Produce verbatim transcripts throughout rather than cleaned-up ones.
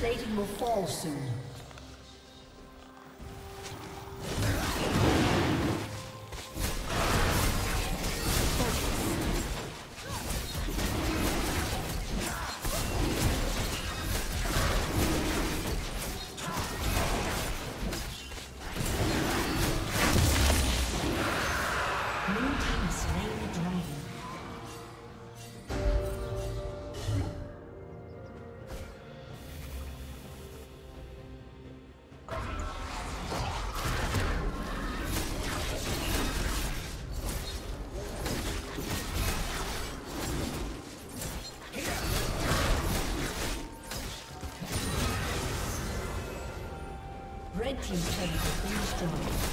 Plating will fall soon. Red team turret has been destroyed.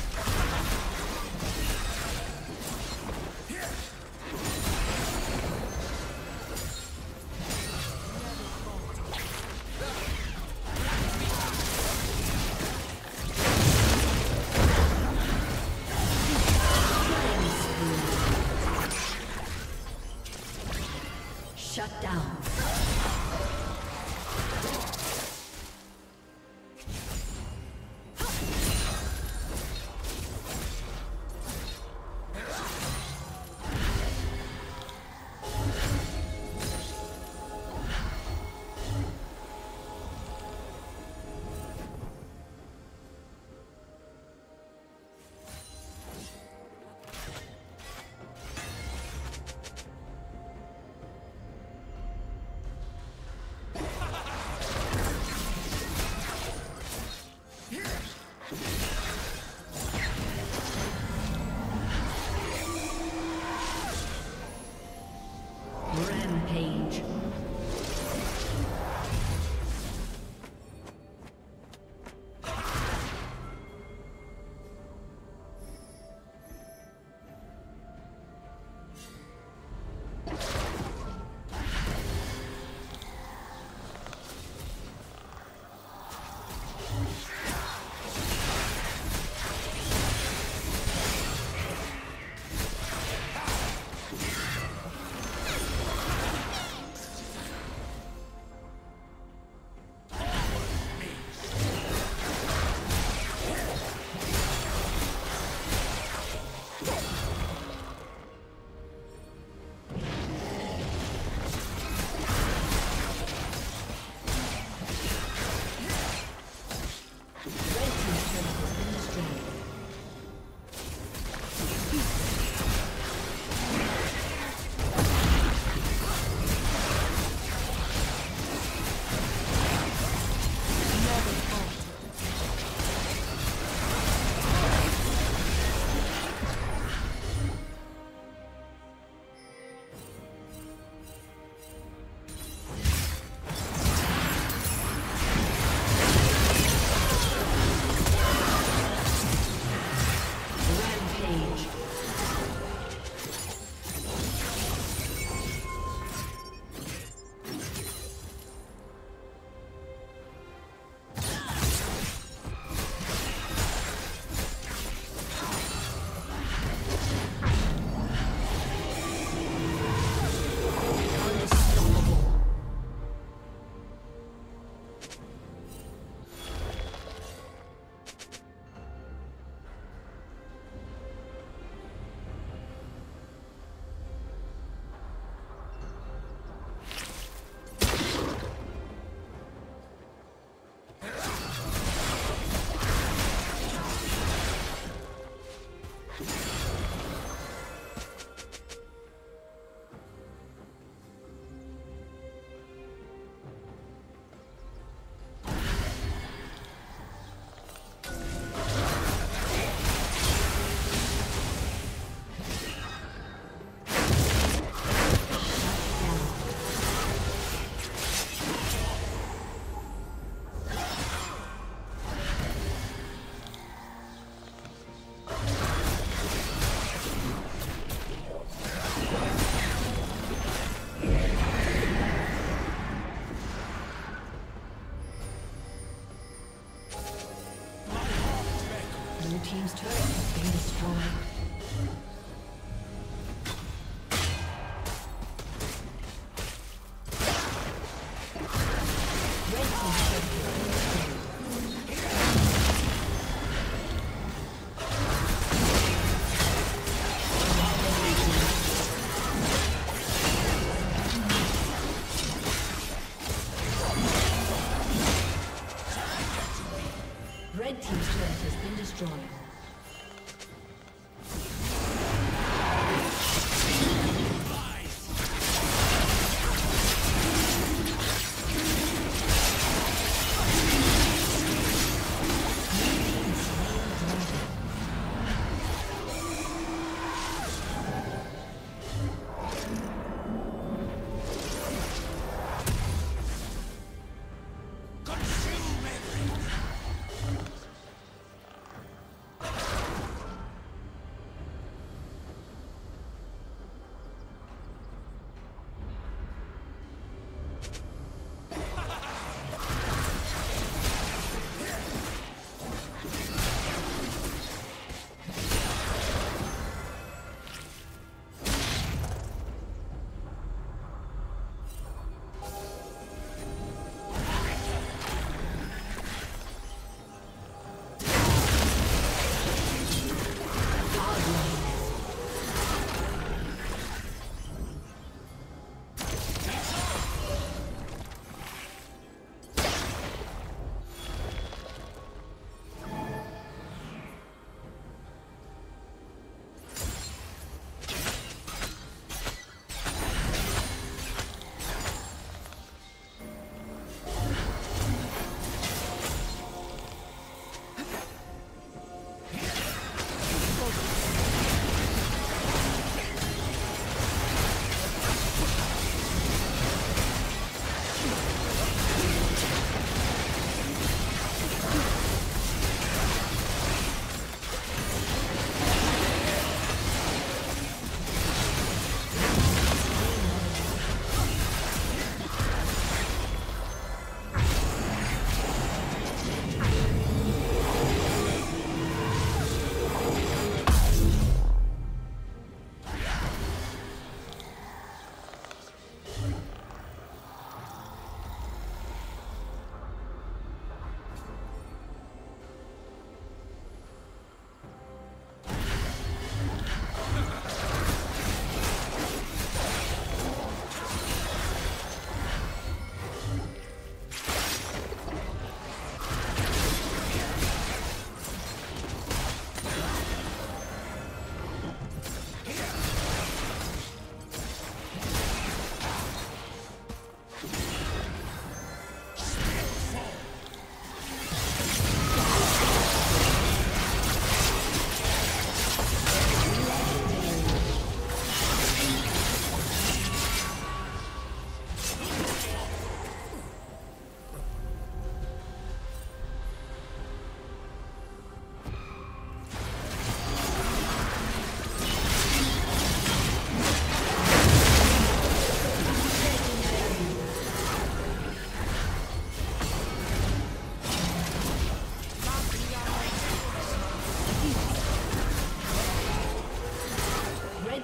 team's turret has been destroyed.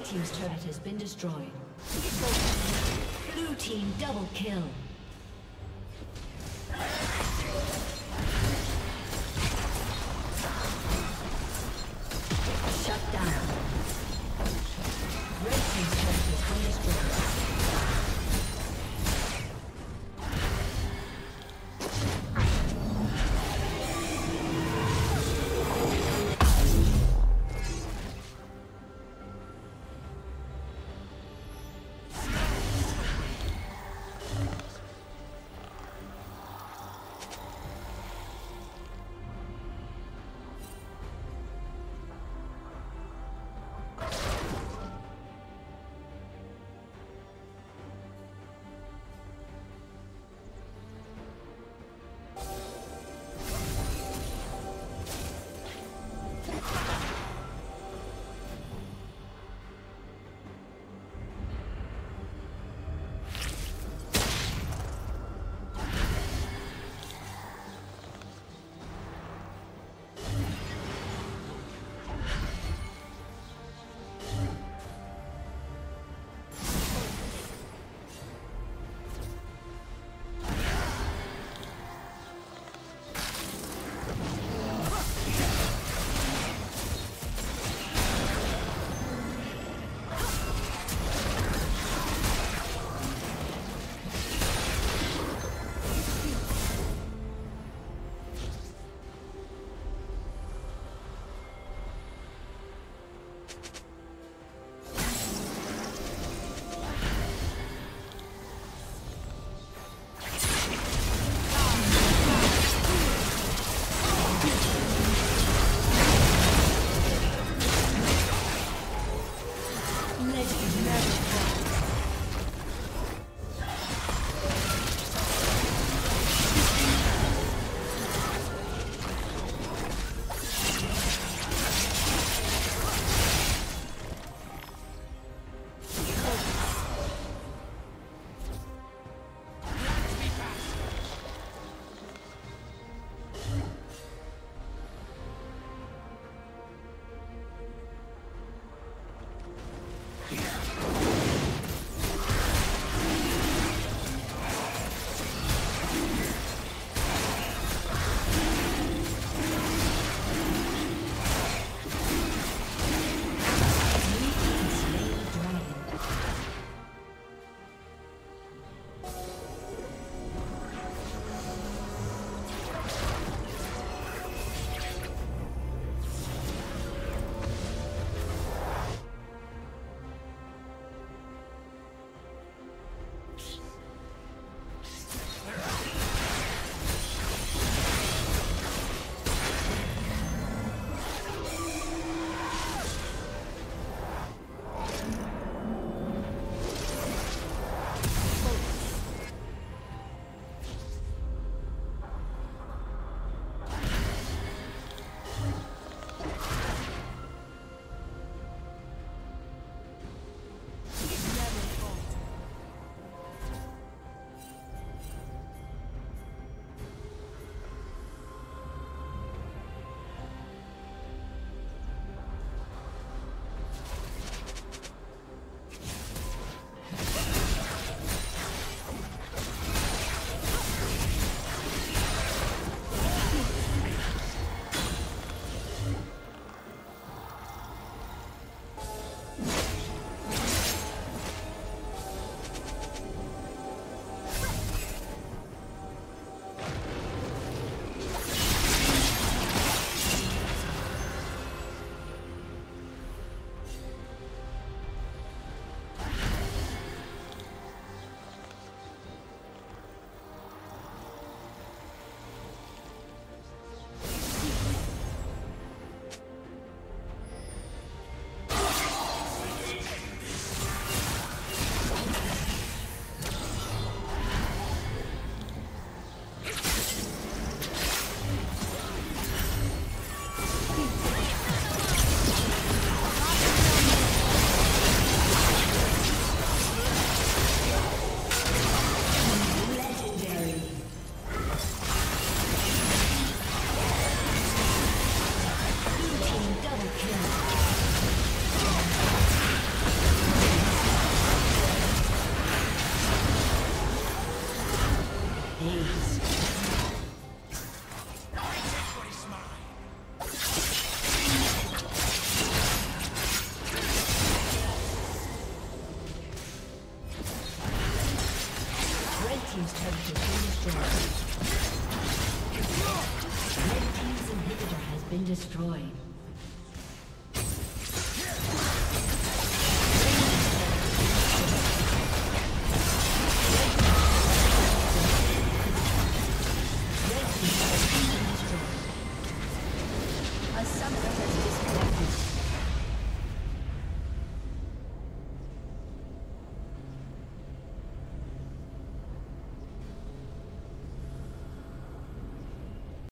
Team's turret has been destroyed. Blue team double kill. Shut down. Red team's turret has been destroyed. been destroyed.